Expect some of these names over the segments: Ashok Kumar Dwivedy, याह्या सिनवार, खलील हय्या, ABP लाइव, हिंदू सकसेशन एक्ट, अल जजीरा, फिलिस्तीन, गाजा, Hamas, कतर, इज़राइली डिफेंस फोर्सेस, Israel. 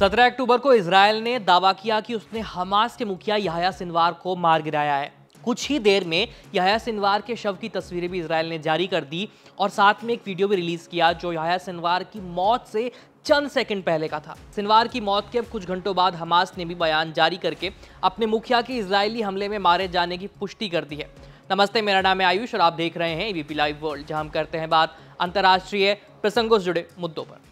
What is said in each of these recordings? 17 अक्टूबर को इज़राइल ने दावा किया कि उसने हमास के मुखिया याह्या सिनवार को मार गिराया है। कुछ ही देर में याह्या सिनवार के शव की तस्वीरें भी इज़राइल ने जारी कर दी और साथ में एक वीडियो भी रिलीज़ किया जो याह्या सिनवार की मौत से चंद सेकंड पहले का था। सिनवार की मौत के कुछ घंटों बाद हमास ने भी बयान जारी करके अपने मुखिया के इज़राइली हमले में मारे जाने की पुष्टि कर दी है। नमस्ते, मेरा नाम है आयुष और आप देख रहे हैं ABP लाइव वर्ल्ड, जहां हम करते हैं बात अंतर्राष्ट्रीय प्रसंगों से जुड़े मुद्दों पर।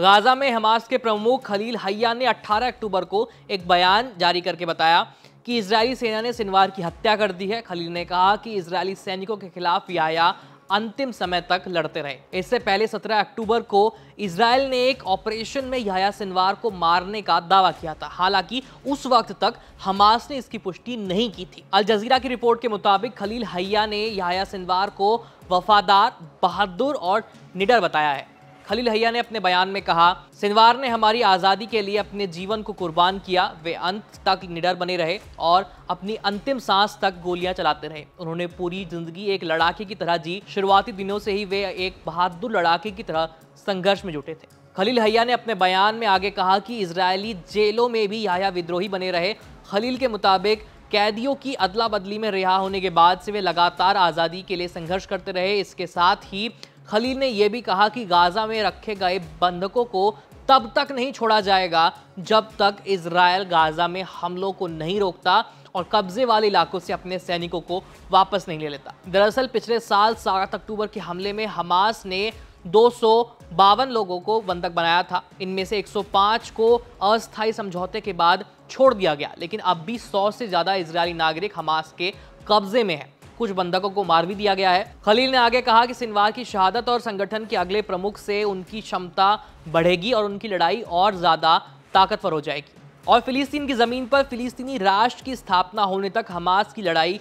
गाजा में हमास के प्रमुख खलील हय्या ने 18 अक्टूबर को एक बयान जारी करके बताया कि इजरायली सेना ने सिनवार की हत्या कर दी है। खलील ने कहा कि इजरायली सैनिकों के खिलाफ याह्या अंतिम समय तक लड़ते रहे। इससे पहले 17 अक्टूबर को इजरायल ने एक ऑपरेशन में याह्या सिनवार को मारने का दावा किया था, हालांकि उस वक्त तक हमास ने इसकी पुष्टि नहीं की थी। अल जजीरा की रिपोर्ट के मुताबिक खलील हय्या ने याह्या सिनवार को वफादार, बहादुर और निडर बताया है। खलील हय्या ने अपने बयान में कहा, सिनवार ने हमारी आज़ादी के लिए अपने जीवन को कुर्बान किया। वे अंत तक निडर बने रहे और अपनी अंतिम सांस तक गोलियां चलाते रहे। उन्होंने पूरी जिंदगी एक लड़ाके की तरह जी। शुरुआती दिनों से ही वे एक बहादुर लड़ाके की तरह संघर्ष में जुटे थे। खलील हय्या ने अपने बयान में आगे कहा कि इजरायली जेलों में भी याह्या विद्रोही बने रहे। खलील के मुताबिक कैदियों की अदला बदली में रिहा होने के बाद से वे लगातार आज़ादी के लिए संघर्ष करते रहे। इसके साथ ही खलील ने यह भी कहा कि गाजा में रखे गए बंधकों को तब तक नहीं छोड़ा जाएगा जब तक इजरायल गाजा में हमलों को नहीं रोकता और कब्जे वाले इलाकों से अपने सैनिकों को वापस नहीं ले लेता। दरअसल पिछले साल 7 अक्टूबर के हमले में हमास ने 252 लोगों को बंधक बनाया था। इनमें से 105 को अस्थायी समझौते के बाद छोड़ दिया गया, लेकिन अब भी 100 से ज़्यादा इजरायली नागरिक हमास के कब्जे में हैं। कुछ बंधकों को मार भी दिया गया है। खलील ने आगे कहा कि सिनवार की शहादत और संगठन के अगले प्रमुख से उनकी क्षमता बढ़ेगी और उनकी लड़ाई और ज्यादा ताकतवर हो जाएगी और फिलिस्तीन की जमीन पर फिलिस्तीनी राष्ट्र की स्थापना होने तक हमास की लड़ाई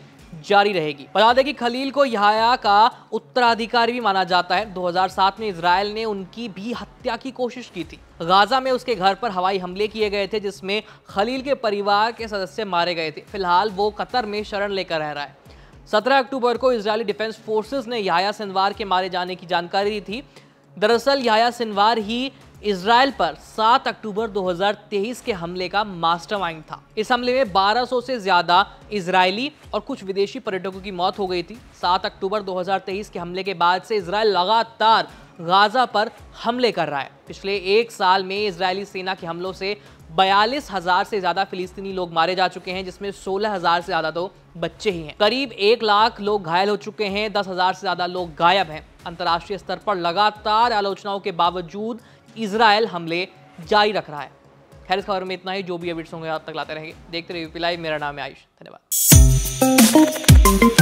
जारी रहेगी। बता दें कि खलील को याह्या का उत्तराधिकारी भी माना जाता है। 2007 में इजरायल ने उनकी भी हत्या की कोशिश की थी। गाजा में उसके घर पर हवाई हमले किए गए थे जिसमें खलील के परिवार के सदस्य मारे गए थे। फिलहाल वो कतर में शरण लेकर रह रहा है। 17 अक्टूबर को इज़राइली डिफेंस फोर्सेस ने याह्या सिनवार के मारे जाने की जानकारी दी थी। दरअसल याह्या सिनवार ही इज़राइल पर 7 अक्टूबर 2023 के हमले का मास्टरमाइंड था। इस हमले में 1200 से ज़्यादा इज़राइली और कुछ विदेशी पर्यटकों की मौत हो गई थी। 7 अक्टूबर 2023 के हमले के बाद से इज़राइल लगातार गाजा पर हमले कर रहा है। पिछले एक साल में इज़राइली सेना के हमलों से 42,000 से ज़्यादा फिलिस्तीनी लोग मारे जा चुके हैं, जिसमें 16,000 से ज़्यादा तो बच्चे ही हैं। करीब 1 लाख लोग घायल हो चुके हैं, 10,000 से ज़्यादा लोग गायब हैं। अंतर्राष्ट्रीय स्तर पर लगातार आलोचनाओं के बावजूद इजरायल हमले जारी रख रहा है। खैर, इस खबर में इतना ही। जो भी अपडेट्स होंगे आप तक लाते रहेंगे। देखते रहिए ABP लाइव। मेरा नाम है आयुष। धन्यवाद।